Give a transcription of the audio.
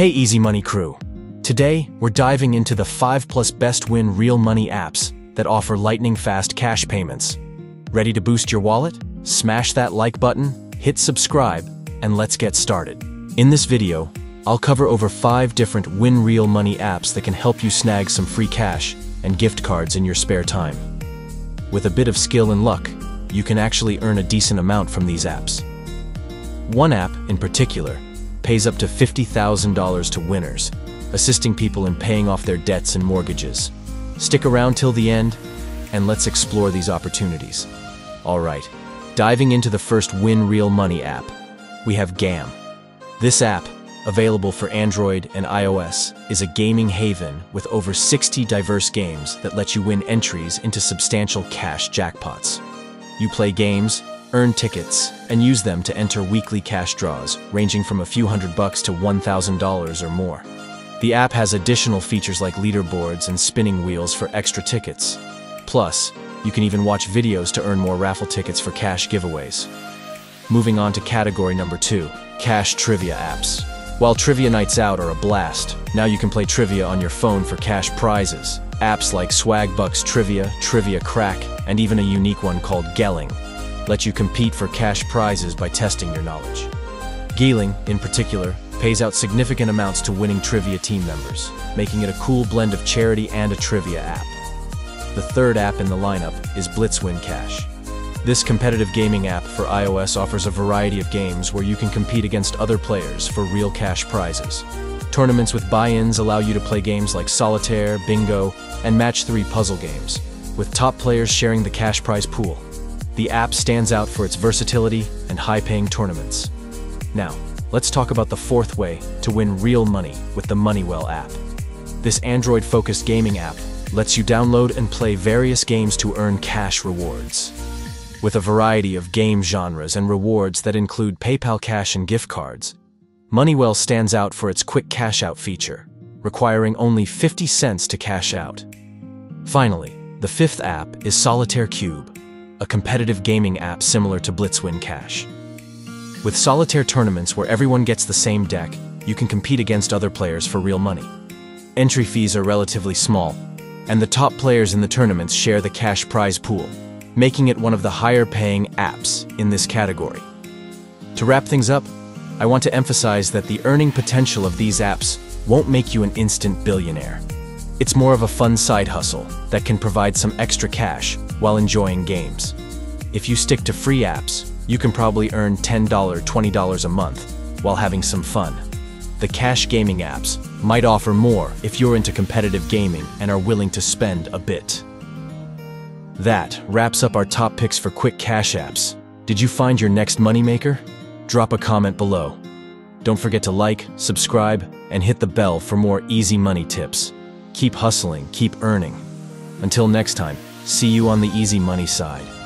Hey Easy Money crew! Today, we're diving into the 5+ best win real money apps that offer lightning-fast cash payments. Ready to boost your wallet? Smash that like button, hit subscribe, and let's get started. In this video, I'll cover over 5 different win real money apps that can help you snag some free cash and gift cards in your spare time. With a bit of skill and luck, you can actually earn a decent amount from these apps. One app, in particular, pays up to $50,000 to winners, assisting people in paying off their debts and mortgages. Stick around till the end, and let's explore these opportunities. Alright, diving into the first Win Real Money app, we have GAM. This app, available for Android and iOS, is a gaming haven with over 60 diverse games that let you win entries into substantial cash jackpots. You play games, earn tickets, and use them to enter weekly cash draws, ranging from a few $100 to $1,000 or more. The app has additional features like leaderboards and spinning wheels for extra tickets. Plus, you can even watch videos to earn more raffle tickets for cash giveaways. Moving on to category number 2, cash trivia apps. While trivia nights out are a blast, now you can play trivia on your phone for cash prizes. Apps like Swagbucks Trivia, Trivia Crack, and even a unique one called Gelling let you compete for cash prizes by testing your knowledge. Gelling, in particular, pays out significant amounts to winning trivia team members, making it a cool blend of charity and a trivia app. The third app in the lineup is Blitz Win Cash. This competitive gaming app for iOS offers a variety of games where you can compete against other players for real cash prizes. Tournaments with buy-ins allow you to play games like Solitaire, Bingo, and Match 3 puzzle games, with top players sharing the cash prize pool. The app stands out for its versatility and high-paying tournaments. Now, let's talk about the fourth way to win real money with the Moneywell app. This Android-focused gaming app lets you download and play various games to earn cash rewards. With a variety of game genres and rewards that include PayPal cash and gift cards, Moneywell stands out for its quick cash-out feature, requiring only 50 cents to cash out. Finally, the fifth app is Solitaire Cube, a competitive gaming app similar to Blitz Win Cash. With solitaire tournaments where everyone gets the same deck, you can compete against other players for real money. Entry fees are relatively small, and the top players in the tournaments share the cash prize pool, making it one of the higher-paying apps in this category. To wrap things up, I want to emphasize that the earning potential of these apps won't make you an instant billionaire. It's more of a fun side hustle that can provide some extra cash while enjoying games. If you stick to free apps, you can probably earn $10, $20 a month while having some fun. The cash gaming apps might offer more if you're into competitive gaming and are willing to spend a bit. That wraps up our top picks for quick cash apps. Did you find your next moneymaker? Drop a comment below. Don't forget to like, subscribe, and hit the bell for more easy money tips. Keep hustling, keep earning. Until next time, see you on the easy money side.